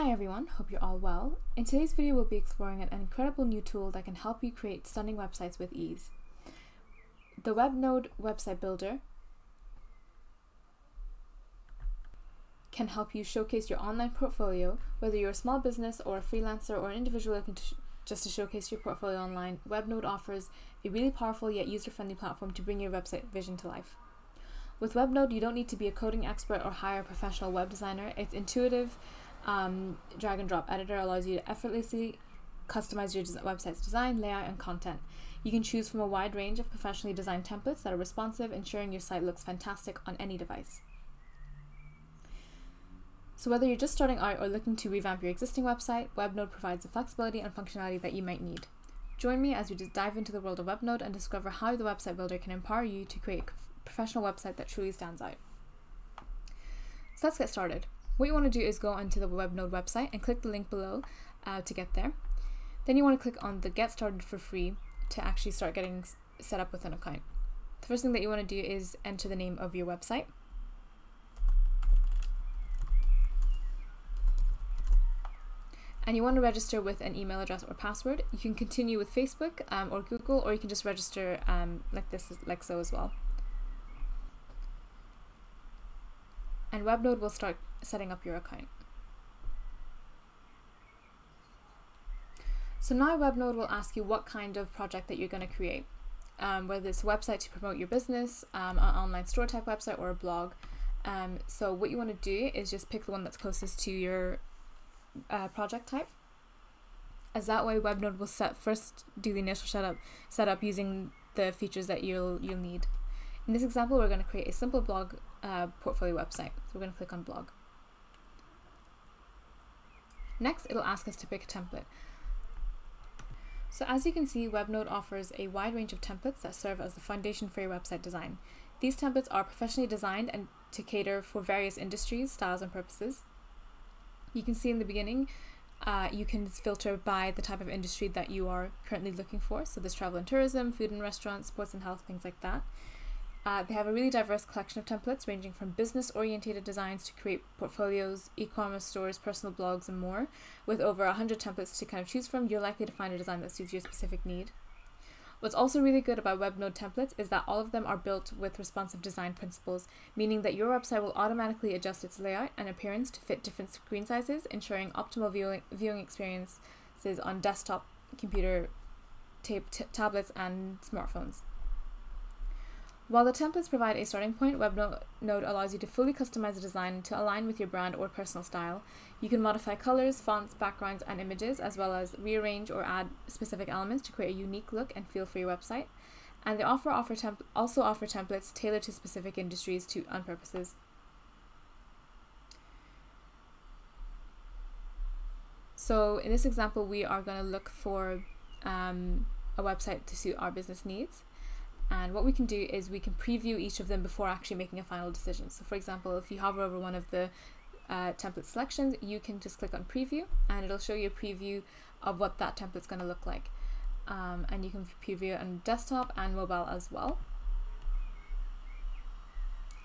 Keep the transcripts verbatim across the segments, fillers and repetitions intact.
Hi everyone, hope you're all well. In today's video we'll be exploring an incredible new tool that can help you create stunning websites with ease. The Webnode website builder can help you showcase your online portfolio, whether you're a small business or a freelancer or an individual looking to just to showcase your portfolio online. Webnode offers a really powerful yet user-friendly platform to bring your website vision to life. With Webnode, you don't need to be a coding expert or hire a professional web designer. It's intuitive. Um, drag and drop editor allows you to effortlessly customize your website's design, layout, and content. You can choose from a wide range of professionally designed templates that are responsive, ensuring your site looks fantastic on any device. So whether you're just starting out or looking to revamp your existing website, Webnode provides the flexibility and functionality that you might need. Join me as we dive into the world of Webnode and discover how the website builder can empower you to create a professional website that truly stands out. So let's get started. What you want to do is go onto the Webnode website and click the link below uh, to get there. Then you want to click on the Get Started for Free to actually start getting set up with an account. The first thing that you want to do is enter the name of your website. And you want to register with an email address or password. You can continue with Facebook um, or Google, or you can just register um, like this, like so as well. And Webnode will start setting up your account. So now Webnode will ask you what kind of project that you're going to create, um, whether it's a website to promote your business, um, an online store type website, or a blog. Um, so what you want to do is just pick the one that's closest to your uh, project type, as that way Webnode will set first do the initial setup, setup using the features that you'll you'll need. In this example, we're going to create a simple blog uh, portfolio website. So we're going to click on blog. Next, it'll ask us to pick a template. So as you can see, Webnode offers a wide range of templates that serve as the foundation for your website design. These templates are professionally designed and to cater for various industries, styles, and purposes. You can see in the beginning, uh, you can filter by the type of industry that you are currently looking for. So there's travel and tourism, food and restaurants, sports and health, things like that. Uh, they have a really diverse collection of templates ranging from business-oriented designs to create portfolios, e-commerce stores, personal blogs, and more. With over one hundred templates to kind of choose from, you're likely to find a design that suits your specific need. What's also really good about Webnode templates is that all of them are built with responsive design principles, meaning that your website will automatically adjust its layout and appearance to fit different screen sizes, ensuring optimal viewing, viewing experiences on desktop, computer, tape, t tablets, and smartphones. While the templates provide a starting point, Webnode allows you to fully customize a design to align with your brand or personal style. You can modify colors, fonts, backgrounds, and images, as well as rearrange or add specific elements to create a unique look and feel for your website. And they offer, offer temp also offer templates tailored to specific industries to and purposes. So in this example, we are going to look for um, a website to suit our business needs. And what we can do is we can preview each of them before actually making a final decision. So for example, if you hover over one of the uh, template selections, you can just click on preview and it'll show you a preview of what that template's going to look like. Um, and you can preview on desktop and mobile as well.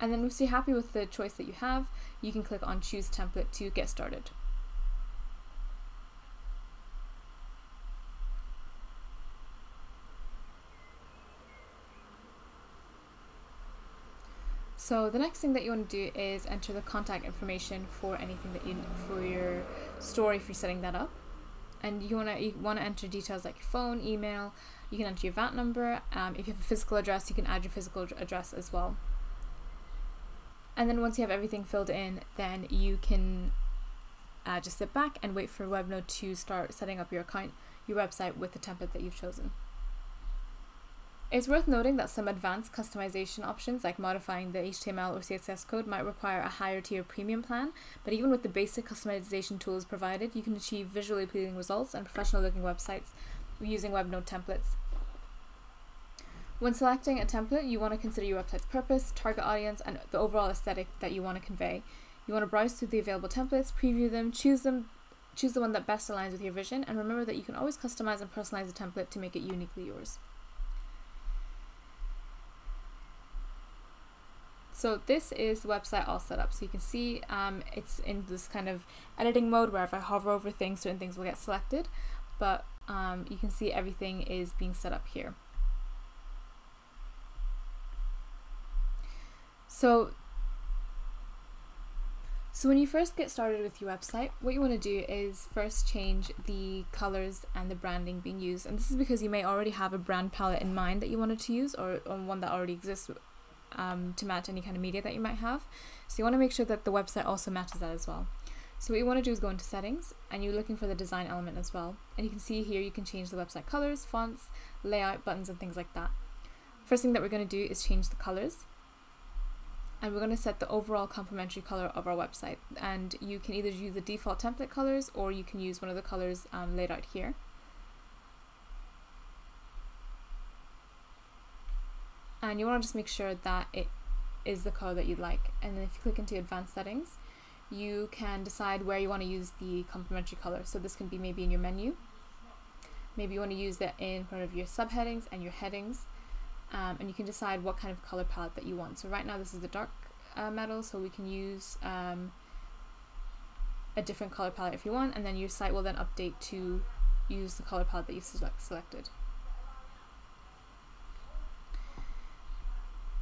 And then once you're happy with the choice that you have, you can click on choose template to get started. So the next thing that you want to do is enter the contact information for anything that you for your store if you're setting that up, and you want to you want to enter details like your phone, email. You can enter your V A T number. Um, if you have a physical address, you can add your physical address as well. And then once you have everything filled in, then you can uh, just sit back and wait for Webnode to start setting up your account, your website with the template that you've chosen. It's worth noting that some advanced customization options like modifying the H T M L or C S S code might require a higher tier premium plan, but even with the basic customization tools provided, you can achieve visually appealing results and professional looking websites using Webnode templates. When selecting a template, you want to consider your website's purpose, target audience, and the overall aesthetic that you want to convey. You want to browse through the available templates, preview them, choose them, choose the one that best aligns with your vision, and remember that you can always customize and personalize a template to make it uniquely yours. So this is the website all set up. So you can see um, it's in this kind of editing mode where if I hover over things, certain things will get selected, but um, you can see everything is being set up here. So, so when you first get started with your website, what you want to do is first change the colors and the branding being used. And this is because you may already have a brand palette in mind that you wanted to use, or, or one that already exists Um, to match any kind of media that you might have. So you want to make sure that the website also matches that as well. So what you want to do is go into settings, and you're looking for the design element as well. And you can see here you can change the website colors, fonts, layout, buttons, and things like that. First thing that we're going to do is change the colors. And we're going to set the overall complementary color of our website. And you can either use the default template colors, or you can use one of the colors um, laid out here. And you want to just make sure that it is the color that you'd like. And then if you click into advanced settings, you can decide where you want to use the complementary color. So this can be maybe in your menu. Maybe you want to use that in one of your subheadings and your headings. Um, and you can decide what kind of color palette that you want. So right now this is the dark uh, metal, so we can use um, a different color palette if you want. And then your site will then update to use the color palette that you select selected.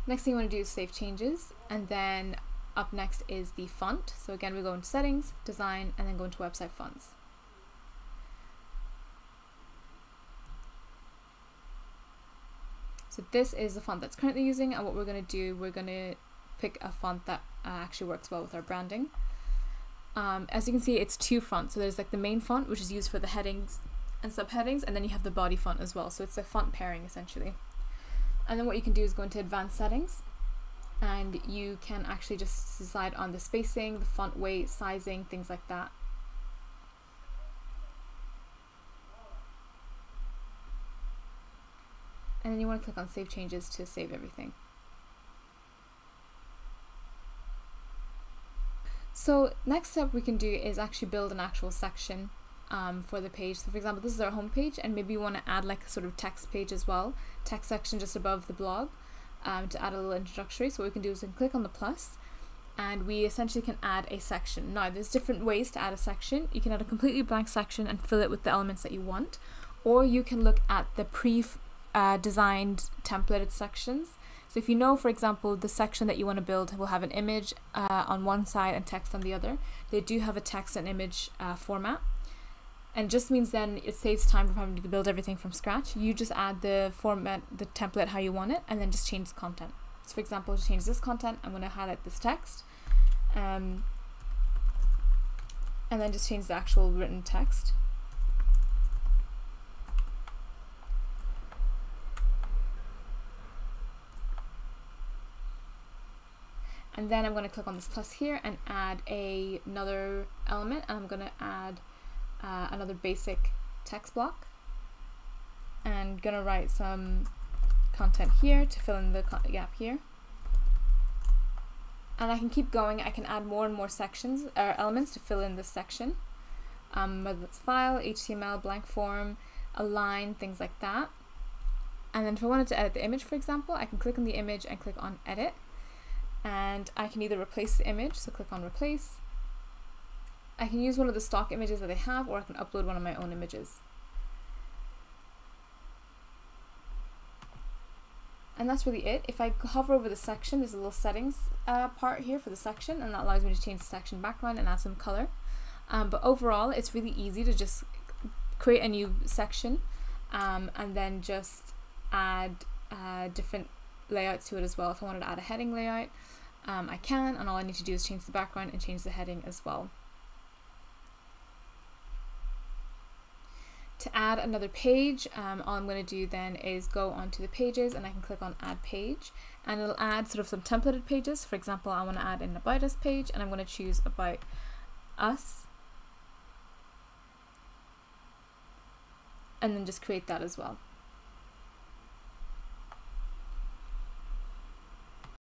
Next thing you want to do is save changes, and then up next is the font. So again, we go into settings, design, and then go into website fonts. So this is the font that's currently using, and what we're going to do, we're going to pick a font that uh, actually works well with our branding. Um, as you can see, it's two fonts. So there's like the main font, which is used for the headings and subheadings, and then you have the body font as well. So it's a font pairing essentially. And then what you can do is go into advanced settings, and you can actually just decide on the spacing, the font weight, sizing, things like that. And then you want to click on save changes to save everything. So next step we can do is actually build an actual section Um, for the page. So for example, this is our home page, and maybe you want to add like a sort of text page as well, text section just above the blog, um, to add a little introductory. So what we can do is we can click on the plus, and we essentially can add a section. Now there's different ways to add a section. You can add a completely blank section and fill it with the elements that you want, or you can look at the pre-designed uh, templated sections. So if you know, for example, the section that you want to build will have an image uh, on one side and text on the other, they do have a text and image uh, format. And just means then it saves time from having to build everything from scratch. You just add the format, the template how you want it, and then just change the content. So for example, to change this content, I'm going to highlight this text, um, and then just change the actual written text. And then I'm going to click on this plus here and add a, another element, and I'm going to add Uh, another basic text block, and gonna write some content here to fill in the gap here. And I can keep going. I can add more and more sections or elements to fill in this section, um, whether it's file, H T M L, blank form, align, things like that. And then if I wanted to edit the image, for example, I can click on the image and click on edit, and I can either replace the image, so click on replace. I can use one of the stock images that they have, or I can upload one of my own images. And that's really it. If I hover over the section, there's a little settings uh, part here for the section, and that allows me to change the section background and add some color. Um, but overall, it's really easy to just create a new section um, and then just add uh, different layouts to it as well. If I wanted to add a heading layout, um, I can, and all I need to do is change the background and change the heading as well. To add another page, um, all I'm going to do then is go onto the pages, and I can click on add page, and it'll add sort of some templated pages. For example, I want to add an about us page, and I'm going to choose about us, and then just create that as well.